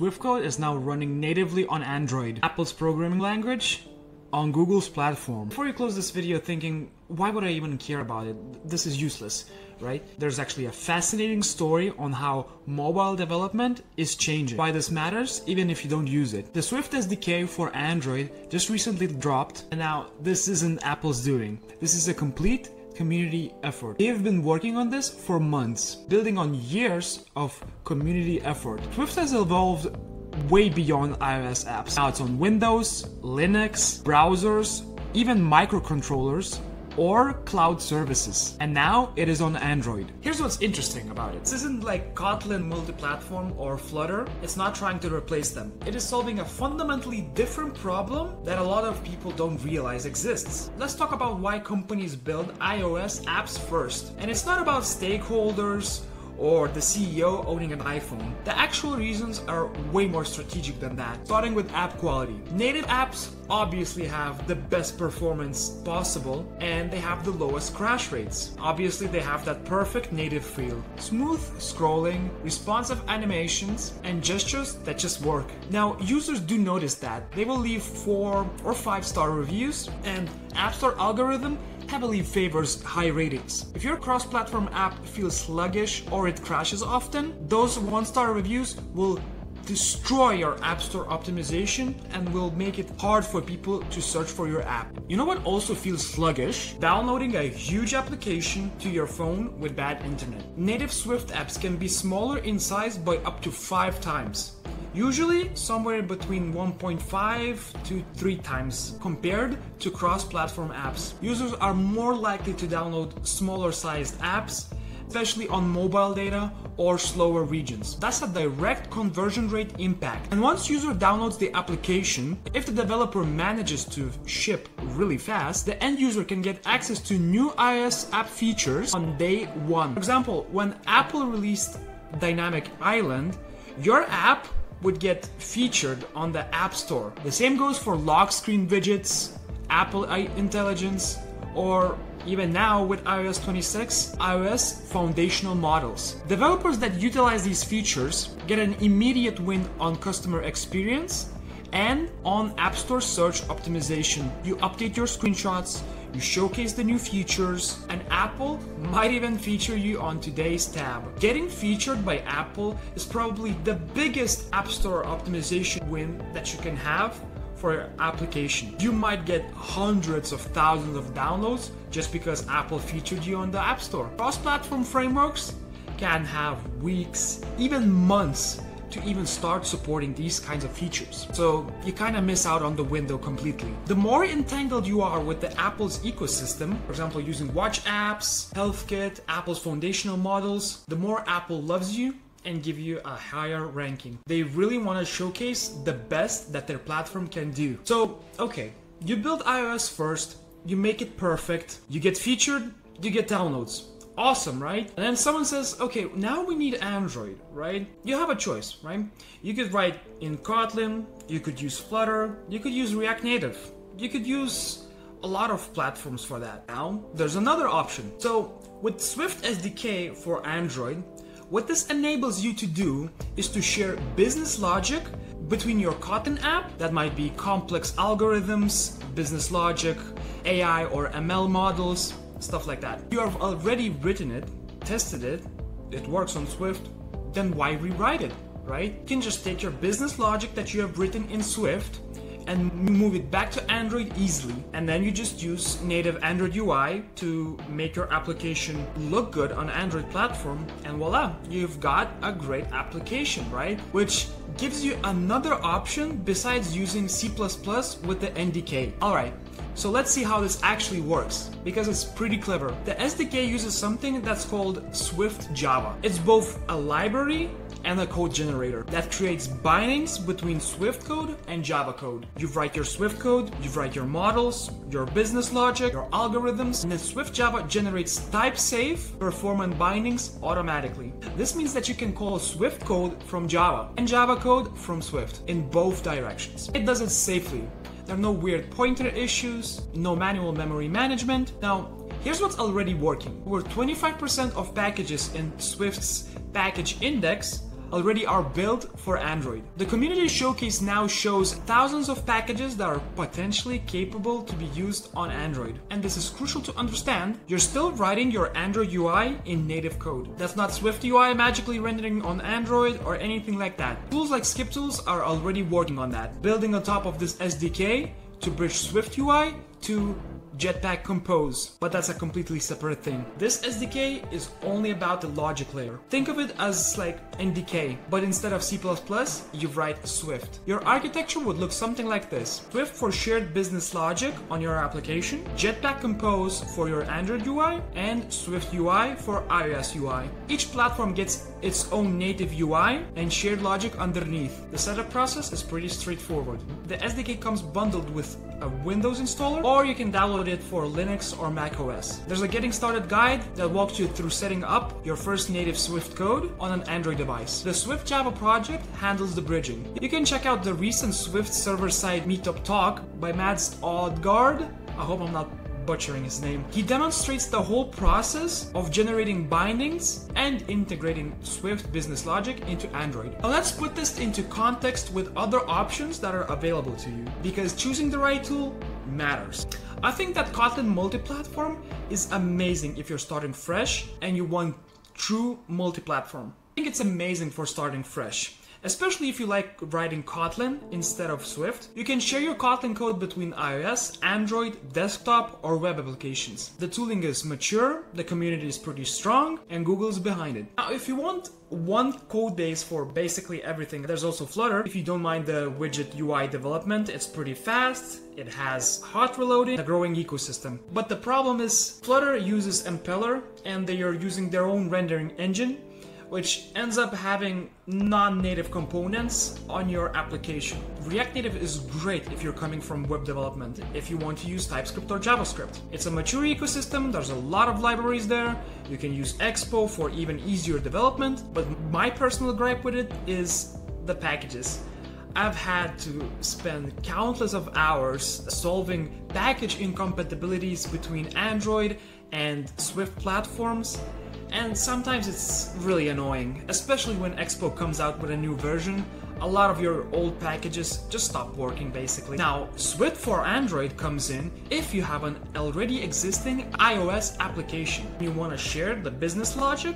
Swift code is now running natively on Android, Apple's programming language, on Google's platform. Before you close this video thinking, why would I even care about it? This is useless, right? There's actually a fascinating story on how mobile development is changing, why this matters even if you don't use it. The Swift SDK for Android just recently dropped, and now this isn't Apple's doing. This is a complete community effort. They've been working on this for months, building on years of community effort. Swift has evolved way beyond iOS apps. Now it's on Windows, Linux, browsers, even microcontrollers or cloud services. And now it is on Android. Here's what's interesting about it. This isn't like Kotlin multi-platform or Flutter. It's not trying to replace them. It is solving a fundamentally different problem that a lot of people don't realize exists. Let's talk about why companies build iOS apps first. And it's not about stakeholders or the CEO owning an iPhone. The actual reasons are way more strategic than that, starting with app quality. Native apps obviously have the best performance possible, and they have the lowest crash rates. Obviously, they have that perfect native feel. Smooth scrolling, responsive animations, and gestures that just work. Now, users do notice that. They will leave 4- or 5-star reviews, and App Store algorithm heavily favors high ratings. If your cross-platform app feels sluggish or it crashes often, those 1-star reviews will destroy your App Store optimization and will make it hard for people to search for your app. You know what also feels sluggish? Downloading a huge application to your phone with bad internet. Native Swift apps can be smaller in size by up to 5 times. Usually somewhere between 1.5 to 3 times compared to cross-platform apps. Users are more likely to download smaller sized apps, especially on mobile data or slower regions. That's a direct conversion rate impact. And once user downloads the application, if the developer manages to ship really fast, the end user can get access to new iOS app features on day 1. For example, when Apple released Dynamic Island, your app would get featured on the App Store. The same goes for lock screen widgets, Apple Intelligence, or even now with iOS 26, iOS foundational models. Developers that utilize these features get an immediate win on customer experience and on App Store search optimization. You update your screenshots, you showcase the new features, and Apple might even feature you on today's tab. Getting featured by Apple is probably the biggest App Store optimization win that you can have for your application. You might get hundreds of thousands of downloads just because Apple featured you on the App Store. Cross-platform frameworks can have weeks, even months, to even start supporting these kinds of features. So you kind of miss out on the window completely. The more entangled you are with the Apple's ecosystem, for example, using Watch apps, HealthKit, Apple's foundational models, the more Apple loves you and give you a higher ranking. They really want to showcase the best that their platform can do. So, okay, you build iOS first, you make it perfect, you get featured, you get downloads. Awesome, right? And then someone says, okay, now we need Android, right? You have a choice, right? You could write in Kotlin, you could use Flutter, you could use React Native, you could use a lot of platforms for that. Now, there's another option. So with Swift SDK for Android, what this enables you to do is to share business logic between your Kotlin app, that might be complex algorithms, business logic, AI or ML models, stuff like that. You have already written it, tested it, it works on Swift, then why rewrite it, right? You can just take your business logic that you have written in Swift and move it back to Android easily, and then you just use native Android UI to make your application look good on Android platform, and voila, you've got a great application, right? Which gives you another option besides using C++ with the NDK. All right, so let's see how this actually works, because it's pretty clever. The SDK uses something that's called Swift Java. It's both a library and a code generator that creates bindings between Swift code and Java code. You write your Swift code, you write your models, your business logic, your algorithms, and then Swift Java generates type-safe performant bindings automatically. This means that you can call Swift code from Java and Java code from Swift in both directions. It does it safely. There are no weird pointer issues, no manual memory management. Now, here's what's already working. Over 25% of packages in Swift's package index already are built for Android. The community showcase now shows thousands of packages that are potentially capable to be used on Android. And this is crucial to understand, you're still writing your Android UI in native code. That's not Swift UI magically rendering on Android or anything like that. Tools like SkipTools are already working on that, building on top of this SDK to bridge Swift UI to Jetpack Compose, but that's a completely separate thing. This SDK is only about the logic layer. Think of it as like NDK, but instead of C++, you write Swift. Your architecture would look something like this. Swift for shared business logic on your application, Jetpack Compose for your Android UI, and Swift UI for iOS UI. Each platform gets its own native UI and shared logic underneath. The setup process is pretty straightforward. The SDK comes bundled with a Windows installer, or you can download it for Linux or macOS. There's a getting started guide that walks you through setting up your first native Swift code on an Android device. The Swift Java project handles the bridging. You can check out the recent Swift server-side meetup talk by Mads Odgaard. I hope I'm not butchering his name. He demonstrates the whole process of generating bindings and integrating Swift business logic into Android. Now let's put this into context with other options that are available to you, because choosing the right tool matters. I think that Kotlin multi-platform is amazing if you're starting fresh and you want true multi-platform. I think it's amazing for starting fresh, especially if you like writing Kotlin instead of Swift. You can share your Kotlin code between iOS, Android, desktop, or web applications. The tooling is mature, the community is pretty strong, and Google's behind it. Now, if you want one code base for basically everything, there's also Flutter. If you don't mind the widget UI development, it's pretty fast, it has hot reloading, a growing ecosystem. But the problem is Flutter uses Impeller, and they are using their own rendering engine, which ends up having non-native components on your application. React Native is great if you're coming from web development, if you want to use TypeScript or JavaScript. It's a mature ecosystem, there's a lot of libraries there, you can use Expo for even easier development, but my personal gripe with it is the packages. I've had to spend countless of hours solving package incompatibilities between Android and Swift platforms, and sometimes it's really annoying, especially when Expo comes out with a new version. A lot of your old packages just stop working basically. Now, Swift for Android comes in if you have an already existing iOS application. You want to share the business logic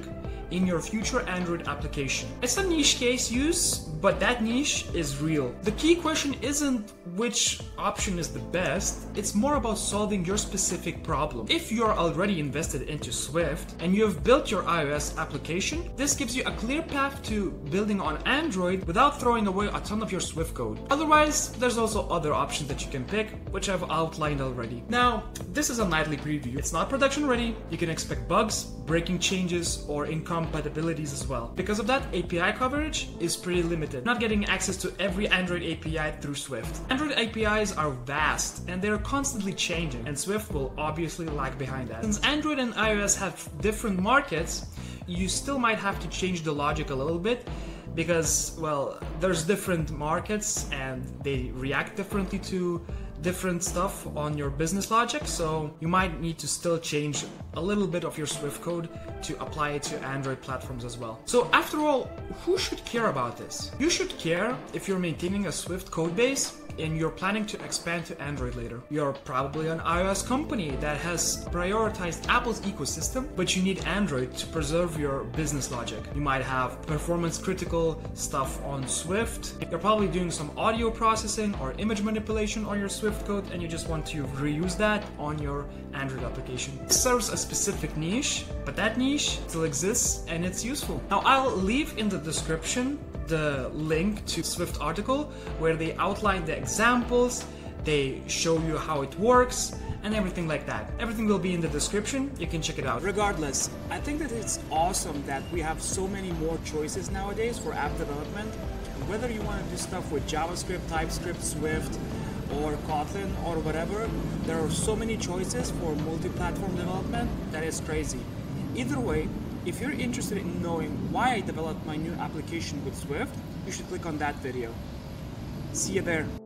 in your future Android application. It's a niche case use, but that niche is real. The key question isn't which option is the best, it's more about solving your specific problem. If you're already invested into Swift and you have built your iOS application, this gives you a clear path to building on Android without throwing away a ton of your Swift code. Otherwise, there's also other options that you can pick, which I've outlined already. Now, this is a nightly preview. It's not production ready. You can expect bugs, breaking changes, or incompatibilities as well. Because of that, API coverage is pretty limited, not getting access to every Android API through Swift. Android APIs are vast and they're constantly changing, and Swift will obviously lag behind that. Since Android and iOS have different markets, you still might have to change the logic a little bit because, well, there's different markets and they react differently to different stuff on your business logic, so you might need to still change a little bit of your Swift code to apply it to Android platforms as well. So after all, who should care about this? You should care if you're maintaining a Swift code base and you're planning to expand to Android later. You're probably an iOS company that has prioritized Apple's ecosystem, but you need Android to preserve your business logic. You might have performance critical stuff on Swift. You're probably doing some audio processing or image manipulation on your Swift code, and you just want to reuse that on your Android application. This serves a specific niche, but that niche still exists and it's useful. Now, I'll leave in the description the link to Swift article where they outline the examples, they show you how it works and everything like that. Everything will be in the description, you can check it out. Regardless, I think that it's awesome that we have so many more choices nowadays for app development. Whether you want to do stuff with JavaScript, TypeScript, Swift, or Kotlin or whatever, there are so many choices for multi-platform development that is crazy. Either way, if you're interested in knowing why I developed my new application with Swift, you should click on that video. See you there.